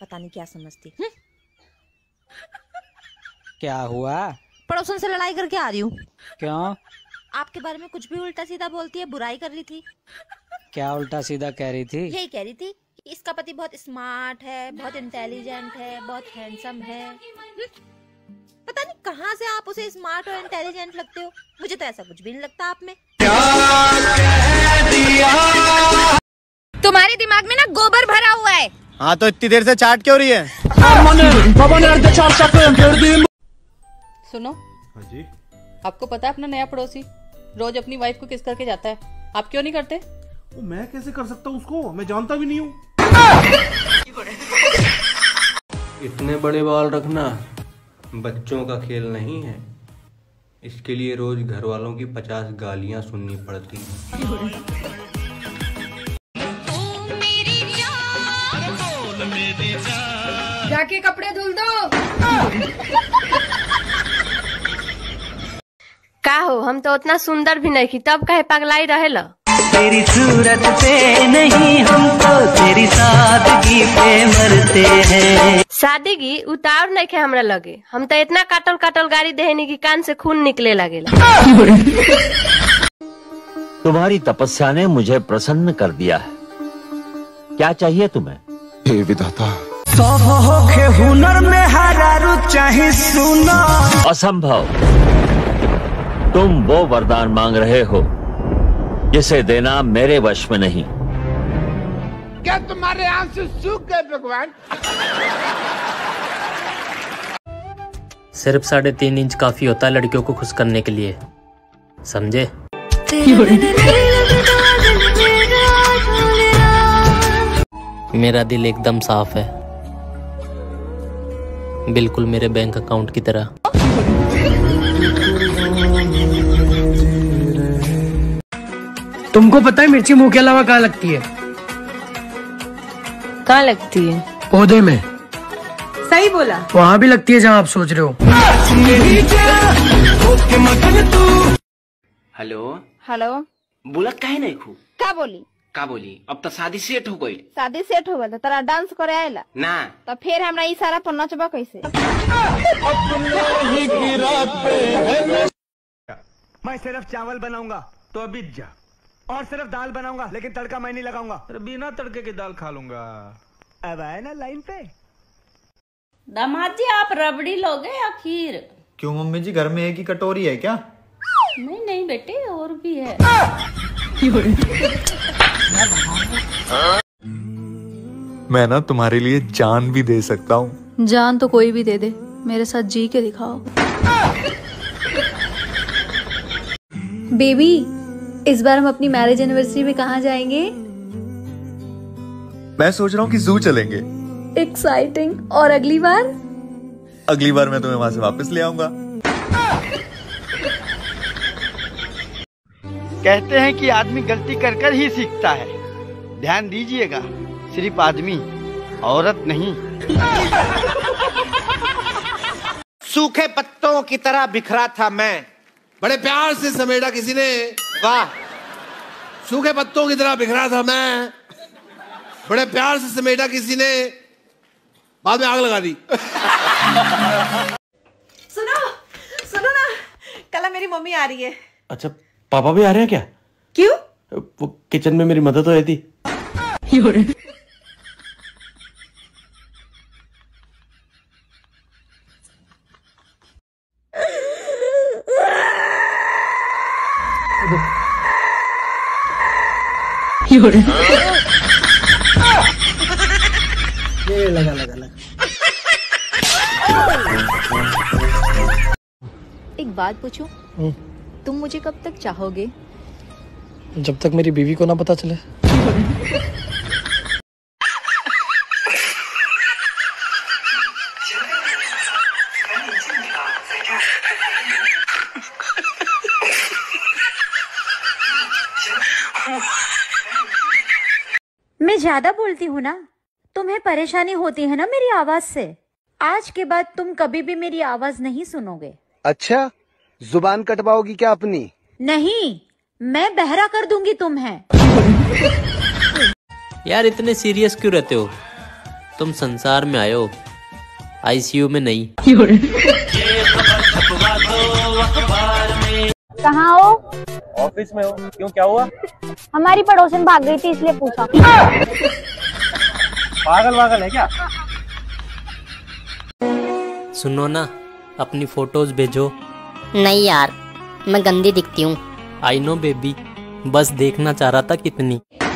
पता नहीं क्या समझती। क्या हुआ? पड़ोसन से लड़ाई करके आ रही हूँ। क्यों? आपके बारे में कुछ भी उल्टा सीधा बोलती है, बुराई कर रही थी। क्या उल्टा सीधा कह रही थी? यही कह रही थी कि इसका पति बहुत स्मार्ट है, बहुत इंटेलिजेंट है, बहुत हैंडसम है। पता नहीं कहाँ से आप उसे स्मार्ट और इंटेलिजेंट लगते हो, मुझे तो ऐसा कुछ भी नहीं लगता आप में। तुम्हारे दिमाग में ना गोबर भरा हुआ है। हाँ तो इतनी देर से चाट क्यों रही है? सुनो। हाँ जी। आपको पता है अपना नया पड़ोसी रोज अपनी वाइफ को किस करके जाता है, आप क्यों नहीं करते? वो मैं कैसे कर सकता हूँ उसको, मैं जानता भी नहीं हूँ। इतने बड़े बाल रखना बच्चों का खेल नहीं है, इसके लिए रोज घर वालों की 50 गालियाँ सुननी पड़ती हैं। जाके कपड़े धुल दो। का हो, हम तो उतना सुंदर भी नहीं कि तब कहे पगलाई रहे ला। तेरी सूरत पे नहीं, हम तो तेरी सादगी पे मरते हैं। सादगी उतार नहीं के हमरा लगे, हम तो इतना काटल काटल गाड़ी देने की कान से खून निकले लगेला। तुम्हारी तपस्या ने मुझे प्रसन्न कर दिया है, क्या चाहिए तुम्हें? हे विधाता, हुनर में हरा रुचा ही सुना। असंभव, तुम वो वरदान मांग रहे हो जिसे देना मेरे वश में नहीं। क्या तुम्हारे आंसू सूख गए भगवान? सिर्फ 3.5 इंच काफी होता है लड़कियों को खुश करने के लिए, समझे? मेरा दिल एकदम साफ है, बिल्कुल मेरे बैंक अकाउंट की तरह। तुमको पता है मिर्ची मुंह के अलावा कहाँ लगती है? कहाँ लगती है? पौधे में। सही बोला। वहाँ भी लगती है जहाँ आप सोच रहे हो। हेलो हेलो बोला कहे नहीं खू क्या बोली? का बोली अब तो शादी सेट हो गई। शादी सेट हो गई तो तेरा डांस करे आएला ना, तो फिर हमरा ई सारा पर नचबा कैसे? मैं सिर्फ चावल बनाऊंगा तो अभी जा, और सिर्फ दाल बनाऊंगा लेकिन तड़का मैं नहीं लगाऊंगा, तो बिना तड़के की दाल खा लूंगा। अब आए ना लाइन पे। दामाद जी आप रबड़ी लोगे आखिर? क्यों मम्मी जी घर में एक ही कटोरी है क्या? नहीं नहीं बेटे और भी है। मैं ना तुम्हारे लिए जान भी दे सकता हूँ। जान तो कोई भी दे दे, मेरे साथ जी के दिखाओ। बेबी इस बार हम अपनी मैरिज एनिवर्सरी में कहाँ जाएंगे? मैं सोच रहा हूँ कि जू चलेंगे। एक्साइटिंग। और अगली बार? अगली बार मैं तुम्हें वहाँ से वापस ले आऊंगा। कहते हैं कि आदमी गलती कर कर ही सीखता है, ध्यान दीजिएगा, सिर्फ आदमी औरत नहीं। सूखे पत्तों की तरह बिखरा था मैं, बड़े प्यार से समेटा किसी ने। वाह, सूखे पत्तों की तरह बिखरा था मैं, बड़े प्यार से समेटा किसी ने, बाद में आग लगा दी। सुनो सुनो ना, कल मेरी मम्मी आ रही है। अच्छा पापा भी आ रहे हैं क्या? क्यों? वो किचन में मेरी मदद हो रही थी। ये लगा लगा लगा। एक बात पूछूं? तुम मुझे कब तक चाहोगे? जब तक मेरी बीवी को ना पता चले। मैं ज्यादा बोलती हूँ ना, तुम्हें परेशानी होती है ना मेरी आवाज से? आज के बाद तुम कभी भी मेरी आवाज नहीं सुनोगे। अच्छा, जुबान कटवाओगी क्या अपनी? नहीं, मैं बहरा कर दूंगी तुम्हें। यार इतने सीरियस क्यों रहते हो? तुम संसार में आए हो, आईसीयू में नहीं। कहाँ हो? ऑफिस में हो। क्यों, क्या हुआ? हमारी पड़ोसन भाग गई थी इसलिए पूछा। पागल वागल है क्या? सुनो ना, अपनी फोटोज भेजो। नहीं यार, मैं गंदी दिखती हूँ। आई नो बेबी, बस देखना चाह रहा था कितनी